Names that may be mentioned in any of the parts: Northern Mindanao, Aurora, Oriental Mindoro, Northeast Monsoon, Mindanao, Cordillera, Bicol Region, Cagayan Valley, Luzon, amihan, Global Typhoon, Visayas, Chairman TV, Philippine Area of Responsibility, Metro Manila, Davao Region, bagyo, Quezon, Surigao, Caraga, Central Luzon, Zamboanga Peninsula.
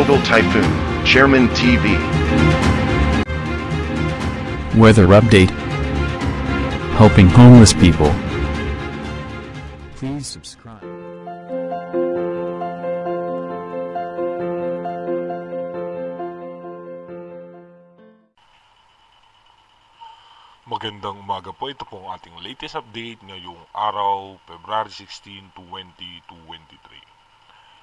Global Typhoon, Chairman TV. Weather update. Helping homeless people. Please subscribe. Magandang umaga po, ito po ang ating latest update ngayong araw, February 16, 2023.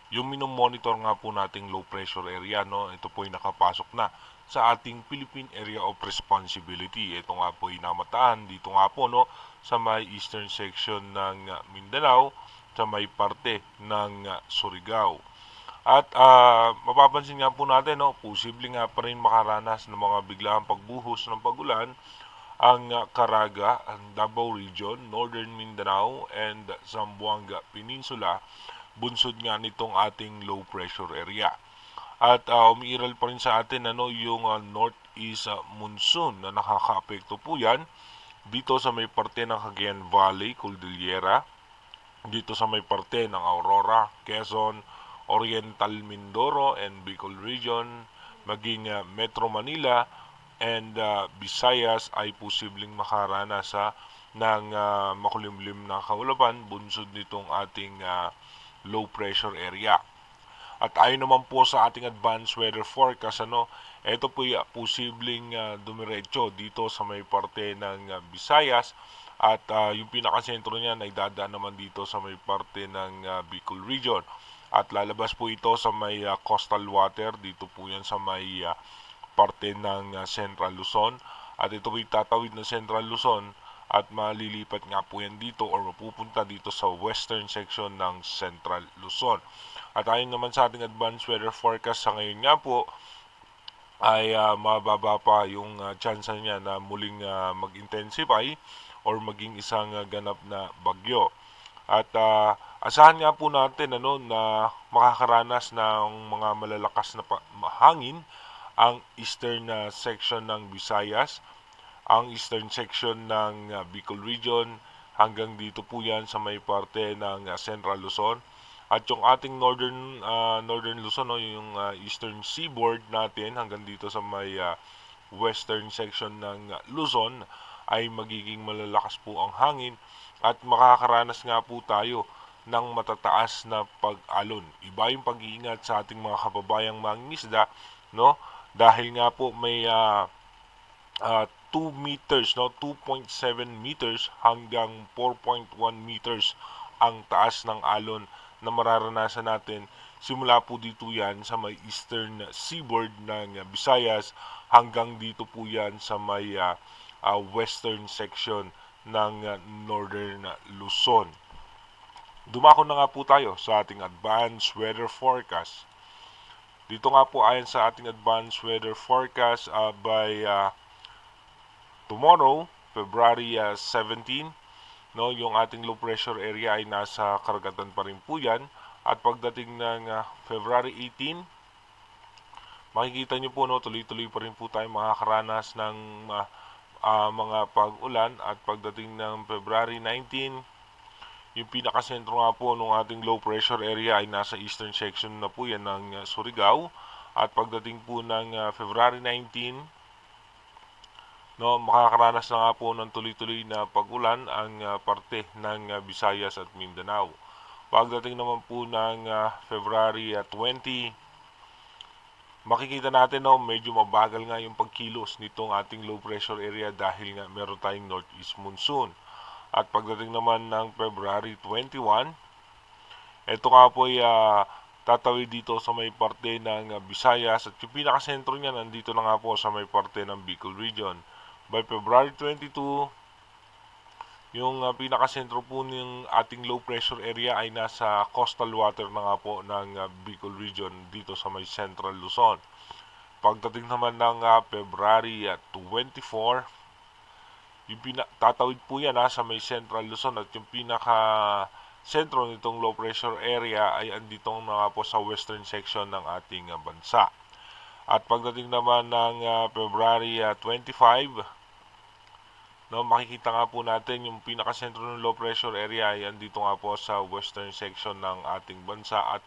Yung minomonitor nga po nating low pressure area, no, ito po ay nakapasok na sa ating Philippine Area of Responsibility. Ito nga po ay namataan dito nga po, no, sa may eastern section ng Mindanao, sa may parte ng Surigao. At mapapansin nga po natin, no, posibleng nga pa rin makaranas ng mga biglaang pagbuhos ng pagulan ang Caraga, ang Davao Region, Northern Mindanao, and Zamboanga Peninsula, bunsod nga nitong ating low pressure area. At umiiral pa rin sa atin, ano, yung northeast monsoon na nakakaapekto po yan dito sa may parte ng Cagayan Valley, Cordillera, dito sa may parte ng Aurora, Quezon, Oriental Mindoro and Bicol Region, maging Metro Manila and Visayas ay posibleng makaranas ng makulimlim na kaulapan bunsod nitong ating low pressure area. At ayon naman po sa ating advanced weather forecast, ano, ito po ay posibleng dumiretso dito sa may parte ng Visayas at yung pinakasentro niya ay dadaan naman dito sa may parte ng Bicol Region. At lalabas po ito sa may coastal water, dito po yan sa may parte ng Central Luzon. At ito po ay tatawid ng Central Luzon at malilipat nga po yan dito or mapupunta dito sa western section ng Central Luzon. At ayon naman sa ating advanced weather forecast sa ngayon nga po ay mababa pa yung chance niya na muling mag-intensify or maging isang ganap na bagyo. At asahan nga po natin, ano, na makakaranas ng mga malalakas na hangin ang eastern section ng Visayas, ang eastern section ng Bicol Region, hanggang dito po yan sa may parte ng Central Luzon. At yung ating northern Luzon, no, yung eastern seaboard natin hanggang dito sa may western section ng Luzon ay magiging malalakas po ang hangin at makakaranas nga po tayo ng matataas na pag-alon. Iba yung pag-iingat sa ating mga kababayang mangingisda, no, dahil nga po may 2 meters, no, 2.7 meters hanggang 4.1 meters ang taas ng alon na mararanasan natin. Simula po dito yan sa may eastern seaboard ng Visayas hanggang dito po yan sa may western section ng northern Luzon. Dumako na nga po tayo sa ating advanced weather forecast. Dito nga po ayon sa ating advanced weather forecast by tomorrow, February 17, no, yung ating low pressure area ay nasa karagatan pa rin po yan. At pagdating ng February 18, makikita nyo po, no, tuloy-tuloy pa rin po tayo makakaranas ng mga pag-ulan. At pagdating ng February 19, yung pinakasentro nga po ng ating low pressure area ay nasa eastern section na po yan ng Surigao. At pagdating po ng February 19, no, makakaranas na nga po ng tuloy-tuloy na pag-ulan ang parte ng Visayas at Mindanao. Pagdating naman po ng February 20, makikita natin, no, medyo mabagal nga yung pagkilos nitong ating low pressure area dahil nga meron tayong northeast monsoon. At pagdating naman ng February 21, ito nga po ay tatawid dito sa may parte ng Visayas at yung pinakasentro niya nandito na nga po sa may parte ng Bicol Region. By February 22, yung pinakasentro po ng ating low pressure area ay nasa coastal water na nga po ng Bicol Region dito sa may Central Luzon. Pagdating naman ng February 24, yung tatawid po yan sa may Central Luzon at yung pinakasentro nitong low pressure area ay anditong na nga po sa western section ng ating bansa. At pagdating naman ng February 25, no, makikita nga po natin yung pinakasentro ng low pressure area ay andito nga po sa western section ng ating bansa at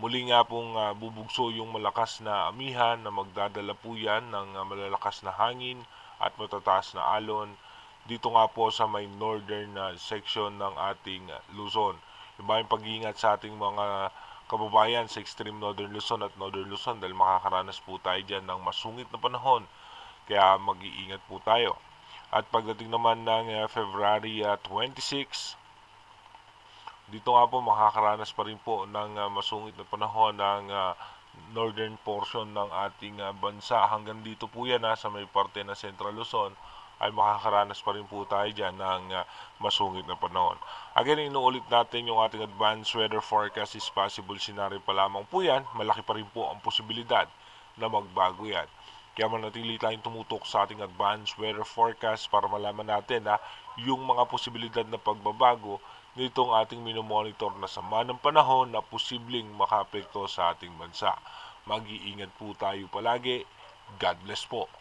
Muli nga pong bubugso yung malakas na amihan na magdadala po yan ng malalakas na hangin at matataas na alon dito nga po sa may northern section ng ating Luzon. Iba yung pag-iingat sa ating mga kababayan sa extreme northern Luzon at northern Luzon dahil makakaranas po tayo dyan ng masungit na panahon. Kaya mag-iingat po tayo. At pagdating naman ng February 26, dito nga po makakaranas pa rin po ng masungit na panahon ng northern portion ng ating bansa. Hanggang dito po yan sa may parte na Central Luzon ay makakaranas pa rin po tayo dyan ng masungit na panahon. Again, inuulit natin yung ating advanced weather forecast is possible scenario pa lamang po yan. Malaki pa rin po ang posibilidad na magbago yan. Kaya manatili tayong tumutok sa ating advanced weather forecast para malaman natin yung mga posibilidad na pagbabago nitong ating minomonitor na sama ng panahon na posibleng makaapekto sa ating bansa. Mag-iingat po tayo palagi. God bless po.